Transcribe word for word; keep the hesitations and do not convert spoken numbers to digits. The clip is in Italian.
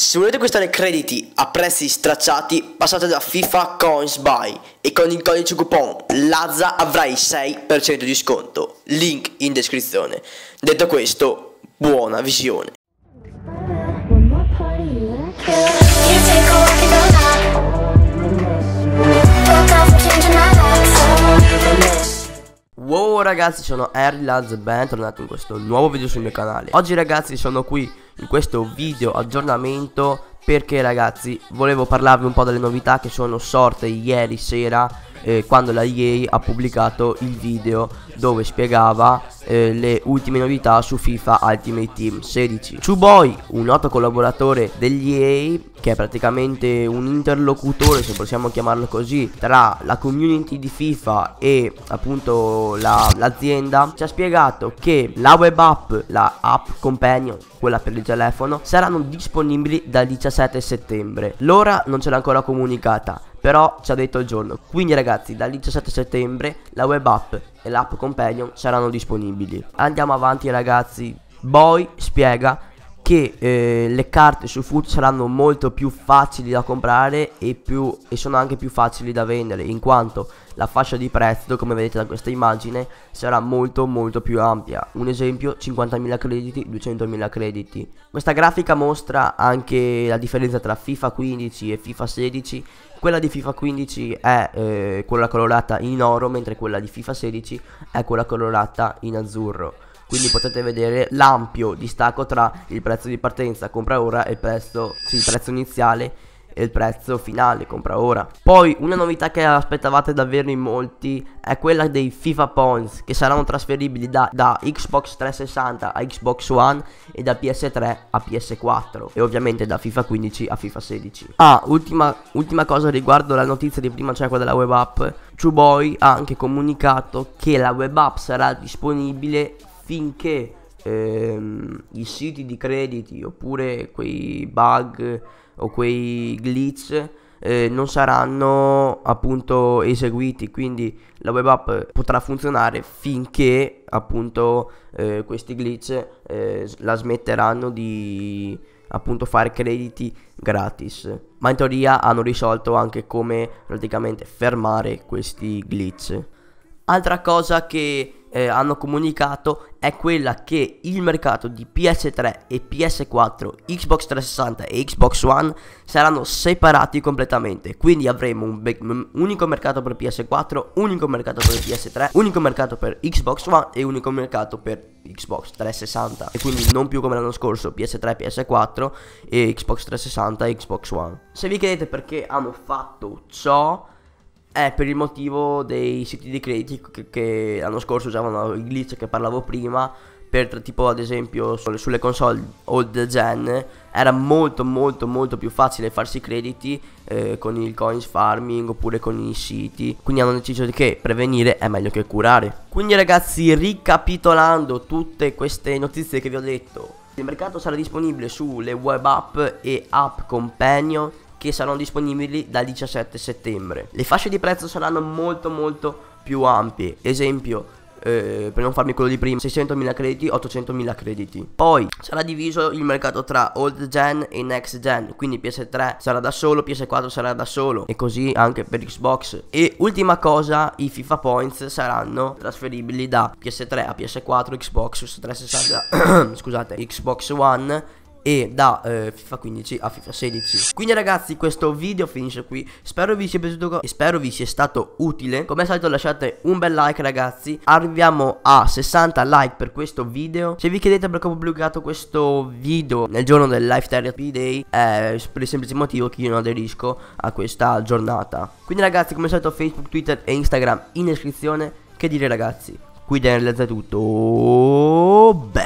Se volete acquistare crediti a prezzi stracciati, passate da FIFA Coins Buy e con il codice coupon Lazza avrai sei per cento di sconto. Link in descrizione. Detto questo, buona visione. Wow ragazzi, sono Enry Lazza e bentornati in questo nuovo video sul mio canale. Oggi ragazzi sono qui in questo video aggiornamento perché ragazzi volevo parlarvi un po' delle novità che sono sorte ieri sera eh, quando la E A ha pubblicato il video dove spiegava eh, le ultime novità su FIFA Ultimate Team sedici. Chuboy, un noto collaboratore degli E A, che è praticamente un interlocutore, se possiamo chiamarlo così, tra la community di FIFA e appunto l'azienda, la, ci ha spiegato che la web app, la app companion, quella per il telefono, saranno disponibili dal diciassette settembre. L'ora non ce l'ha ancora comunicata, però ci ha detto il giorno. Quindi ragazzi, dal diciassette settembre la web app e l'app companion saranno disponibili. Andiamo avanti ragazzi. Boy spiega che eh, le carte su FUT saranno molto più facili da comprare e, più, e sono anche più facili da vendere, in quanto la fascia di prezzo, come vedete da questa immagine, sarà molto molto più ampia. Un esempio, cinquantamila crediti, duecentomila crediti. Questa grafica mostra anche la differenza tra FIFA quindici e FIFA sedici. Quella di FIFA quindici è eh, quella colorata in oro, mentre quella di FIFA sedici è quella colorata in azzurro. Quindi potete vedere l'ampio distacco tra il prezzo di partenza, compra ora, e il prezzo, sì, il prezzo iniziale e il prezzo finale, compra ora. Poi una novità che aspettavate davvero in molti è quella dei FIFA Points, che saranno trasferibili da, da Xbox trecentosessanta a Xbox One e da P S tre a P S quattro e ovviamente da FIFA quindici a FIFA sedici. Ah, ultima, ultima cosa riguardo la notizia di prima, cioè quella della web app. Chuboy ha anche comunicato che la web app sarà disponibile finché ehm, i siti di crediti oppure quei bug o quei glitch eh, non saranno appunto eseguiti. Quindi la web app potrà funzionare finché appunto eh, questi glitch eh, la smetteranno di appunto fare crediti gratis. Ma in teoria hanno risolto anche come praticamente fermare questi glitch. Altra cosa che Eh, hanno comunicato è quella che il mercato di P S tre e P S quattro, Xbox trecentosessanta e Xbox One saranno separati completamente. Quindi avremo un unico mercato per P S quattro, unico mercato per P S tre, unico mercato per Xbox One e unico mercato per Xbox trecentosessanta. E quindi non più come l'anno scorso P S tre, P S quattro e Xbox trecentosessanta e Xbox One. Se vi chiedete perché hanno fatto ciò, è per il motivo dei siti di credito che, che l'anno scorso usavano il glitch che parlavo prima, per tipo ad esempio sulle, sulle console old gen era molto molto molto più facile farsi crediti eh, con il coins farming oppure con i siti. Quindi hanno deciso che prevenire è meglio che curare. Quindi ragazzi, ricapitolando tutte queste notizie che vi ho detto, il mercato sarà disponibile sulle web app e app companion che saranno disponibili dal diciassette settembre. Le fasce di prezzo saranno molto molto più ampie. Esempio, eh, per non farmi quello di prima, seicentomila crediti, ottocentomila crediti. Poi sarà diviso il mercato tra old gen e next gen, quindi P S tre sarà da solo, P S quattro sarà da solo e così anche per Xbox. E ultima cosa, i FIFA Points saranno trasferibili da P S tre a P S quattro, Xbox trecentosessanta scusate, Xbox One e da eh, FIFA quindici a FIFA sedici. Quindi ragazzi, questo video finisce qui. Spero vi sia piaciuto e spero vi sia stato utile. Come al solito lasciate un bel like ragazzi. Arriviamo a sessanta like per questo video. Se vi chiedete perché ho pubblicato questo video nel giorno del Life Therapy Day, è per il semplice motivo che io non aderisco a questa giornata. Quindi ragazzi, come al solito Facebook, Twitter e Instagram in descrizione. Che dire ragazzi, qui da Enry Lazza è tutto.